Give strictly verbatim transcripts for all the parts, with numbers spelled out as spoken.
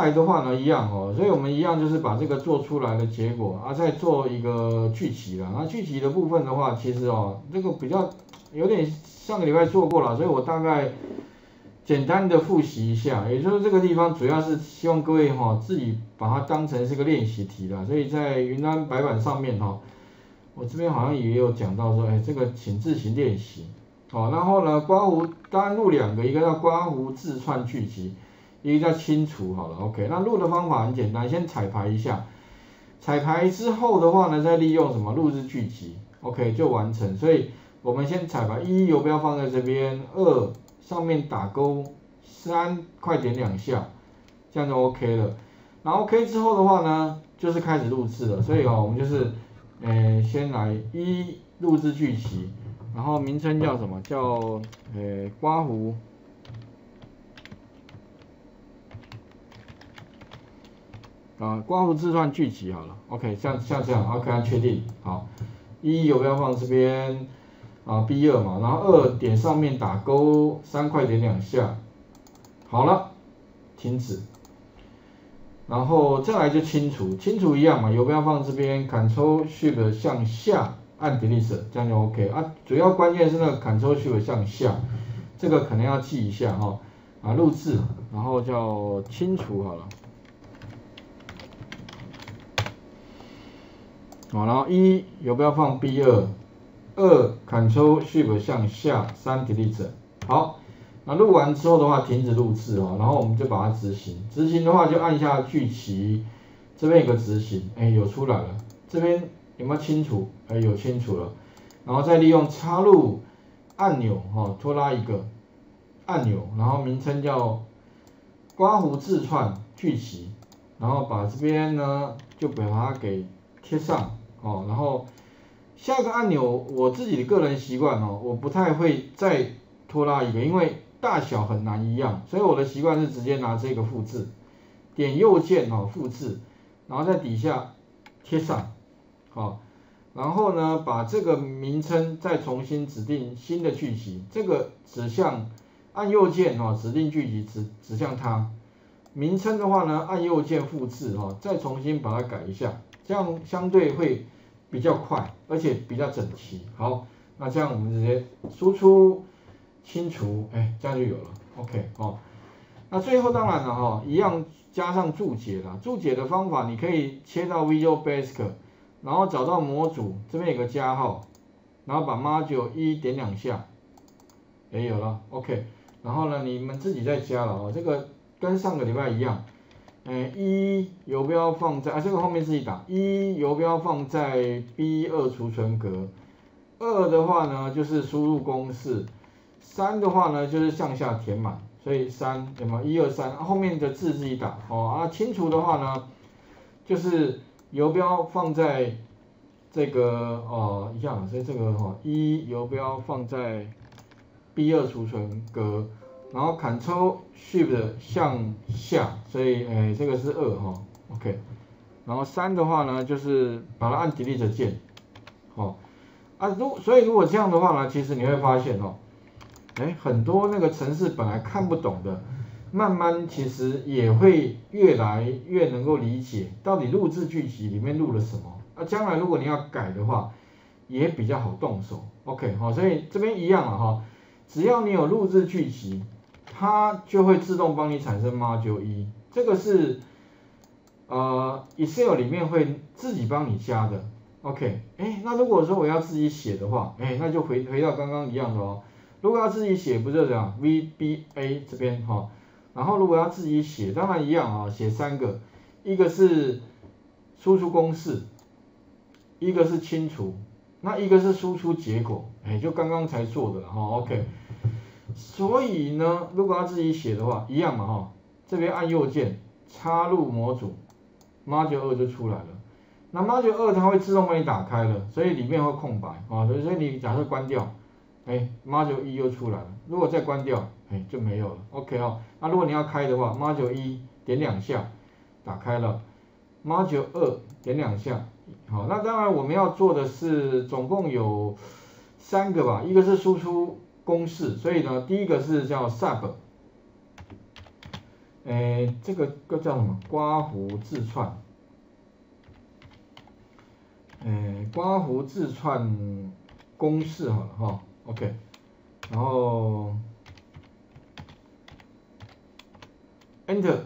来的话呢，一样哦，所以我们一样就是把这个做出来的结果啊，再做一个聚集啦。那聚集的部分的话，其实哦，这个比较有点上个礼拜做过了，所以我大概简单的复习一下。也就是这个地方主要是希望各位哈、哦、自己把它当成是个练习题啦。所以在云端白板上面哈、哦，我这边好像也有讲到说，哎，这个请自行练习。好、哦，然后呢，刮胡单录两个，一个叫刮胡字串聚集。 一个叫清除好了 ，OK。那录的方法很简单，先彩排一下，彩排之后的话呢，再利用什么录制聚集 ，OK 就完成。所以我们先彩排，一游标放在这边，二上面打勾，三快点两下，这样就 OK 了。然后 OK 之后的话呢，就是开始录制了。所以哦，我们就是，呃，先来一录制聚集，然后名称叫什么？叫呃刮胡。 啊，刮胡字串聚集好了 ，OK， 像像这样 ，OK， 按确定，好，一有没有放这边啊 B 二 嘛，然后二点上面打勾，三快点两下，好了，停止，然后再来就清除，清除一样嘛，有没有放这边 Ctrl Shift 向下按 Delete， 这样就 OK 啊，主要关键是那个 Ctrl Shift 向下，这个可能要记一下哈、哦，啊，录制，然后叫清除好了。 好，然后一有不要放 B 二， 二 Ctrl Shift 向下， 三 Delete。好，那录完之后的话，停止录制哦，然后我们就把它执行。执行的话就按下聚集，这边有个执行，哎，有出来了。这边有没有清除？哎，有清除了。然后再利用插入按钮哈、哦，拖拉一个按钮，然后名称叫刮胡字串聚集，然后把这边呢就把它给贴上。 哦，然后下个按钮，我自己的个人习惯哦，我不太会再拖拉一个，因为大小很难一样，所以我的习惯是直接拿这个复制，点右键哦复制，然后在底下贴上，好、哦，然后呢把这个名称再重新指定新的聚集，这个指向按右键哦指定聚集指指向它，名称的话呢按右键复制哦，再重新把它改一下。 这样相对会比较快，而且比较整齐。好，那这样我们直接输出、清除，哎，这样就有了。OK， 哦，那最后当然了哈、哦，一样加上注解啦。注解的方法，你可以切到 Visual Basic， 然后找到模组，这边有个加号，然后把 Module 一点两下，也有了。OK， 然后呢，你们自己再加了哦。这个跟上个礼拜一样。 嗯，一游标放在啊，这个后面自己打。一游标放在 B 二 储存格，二的话呢就是输入公式，三的话呢就是向下填满，所以三有没有？一二三，后面的字自己打哦啊。清除的话呢，就是游标放在这个哦一样，所以这个哈、哦、一游标放在 B 二 储存格。 然后 Ctrl Shift 向下，所以哎这个是二哈、哦、，OK。然后三的话呢，就是把它按 Delete 键，哦，啊如所以如果这样的话呢，其实你会发现哦，哎很多那个程式本来看不懂的，慢慢其实也会越来越能够理解到底录制聚集里面录了什么。啊将来如果你要改的话，也比较好动手 ，OK 好、哦，所以这边一样了哈、哦，只要你有录制聚集。 它就会自动帮你产生 Module 一，这个是呃 Excel 里面会自己帮你加的。OK， 哎，那如果说我要自己写的话，哎，那就回回到刚刚一样的哦。如果要自己写，不就这样 V B A 这边哈、哦，然后如果要自己写，当然一样啊、哦，写三个，一个是输出公式，一个是清除，那一个是输出结果，哎，就刚刚才做的哈、哦。OK。 所以呢，如果要自己写的话，一样嘛哈、哦，这边按右键插入模组 ，Module 二就出来了。那 Module 二它会自动帮你打开了，所以里面会空白啊、哦，所以你假设关掉，哎 ，Module 一又出来了。如果再关掉，哎，就没有了。OK 哦，那如果你要开的话 ，Module 一点两下打开了 ，Module 二点两下，好，那当然我们要做的是总共有三个吧，一个是输出。 公式，所以呢，第一个是叫 sub，诶，这个又叫什么？刮胡字串。诶，刮胡字串公式好了哈、哦、，OK。然后 Enter，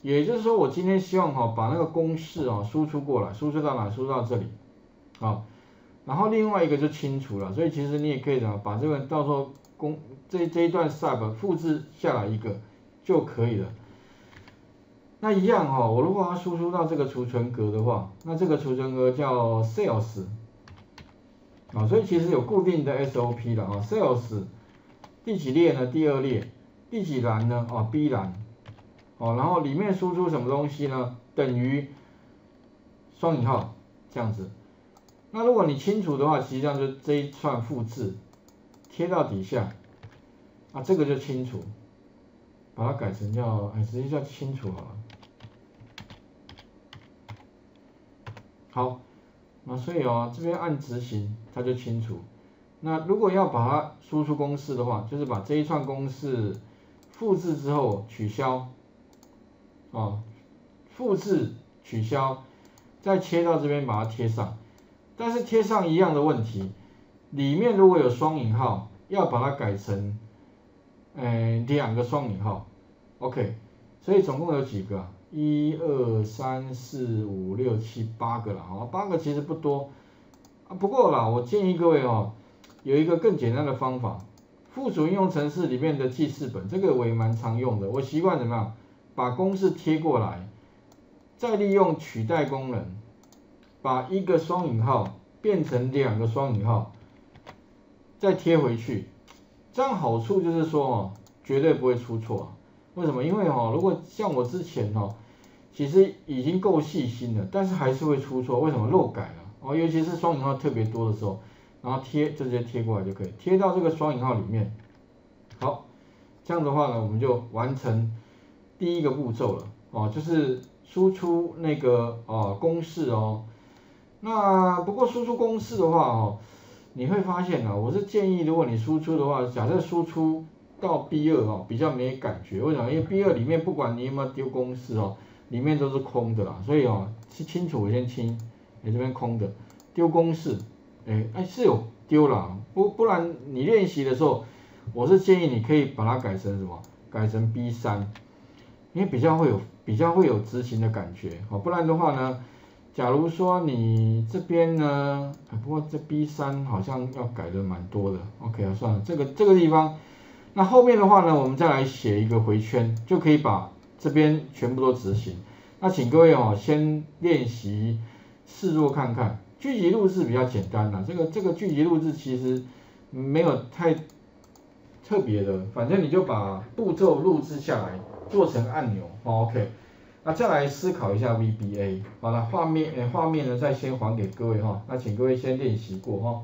也就是说我今天希望哈、哦、把那个公式哦输出过来，输出到哪？输出到这里，好、哦。 然后另外一个就清除了，所以其实你也可以怎么把这个到时候公这这一段 sub 复制下来一个就可以了。那一样哈、哦，我如果要输出到这个储存格的话，那这个储存格叫 sales 啊、哦，所以其实有固定的 S O P 了啊、哦、，sales 第几列呢？第二列，第几栏呢？哦 ，B 栏，哦，然后里面输出什么东西呢？等于双引号这样子。 那如果你清除的话，实际上就这一串复制贴到底下，啊，这个就清除，把它改成叫，哎，直接叫清除好了。好，那所以哦，这边按执行，它就清除。那如果要把它输出公式的话，就是把这一串公式复制之后取消，哦，复制取消，再切到这边把它贴上。 但是贴上一样的问题，里面如果有双引号，要把它改成，呃，两个双引号 ，OK， 所以总共有几个、啊？一二三四五六七八个啦，哦，八个其实不多，啊，不过啦，我建议各位哦，有一个更简单的方法，附属应用程式里面的记事本，这个我也蛮常用的，我习惯怎么样，把公式贴过来，再利用取代功能。 把一个双引号变成两个双引号，再贴回去，这样好处就是说哦，绝对不会出错、啊。为什么？因为哦，如果像我之前哦，其实已经够细心了，但是还是会出错。为什么？漏改了哦，尤其是双引号特别多的时候，然后贴就直接贴过来就可以，贴到这个双引号里面。好，这样的话呢，我们就完成第一个步骤了哦，就是输出那个哦公式哦。 那不过输出公式的话哦，你会发现呢、啊，我是建议如果你输出的话，假设输出到 B 二 哦，比较没感觉，为什么？因为 B 二 里面不管你有没有丢公式哦，里面都是空的啦，所以哦，清楚我先清，哎这边空的，丢公式，哎哎是有丢啦，不不然你练习的时候，我是建议你可以把它改成什么？改成 B 三， 因为比较会有比较会有执行的感觉哦，不然的话呢？ 假如说你这边呢，不过这 B 三 好像要改的蛮多的 ，OK 啊，算了，这个这个地方，那后面的话呢，我们再来写一个回圈，就可以把这边全部都执行。那请各位哦，先练习试做看看，聚集录制比较简单啦，这个这个聚集录制其实没有太特别的，反正你就把步骤录制下来，做成按钮、哦、，OK。 那再来思考一下 V B A， 好了，画面诶，画面呢再先还给各位哈，那请各位先练习过哈。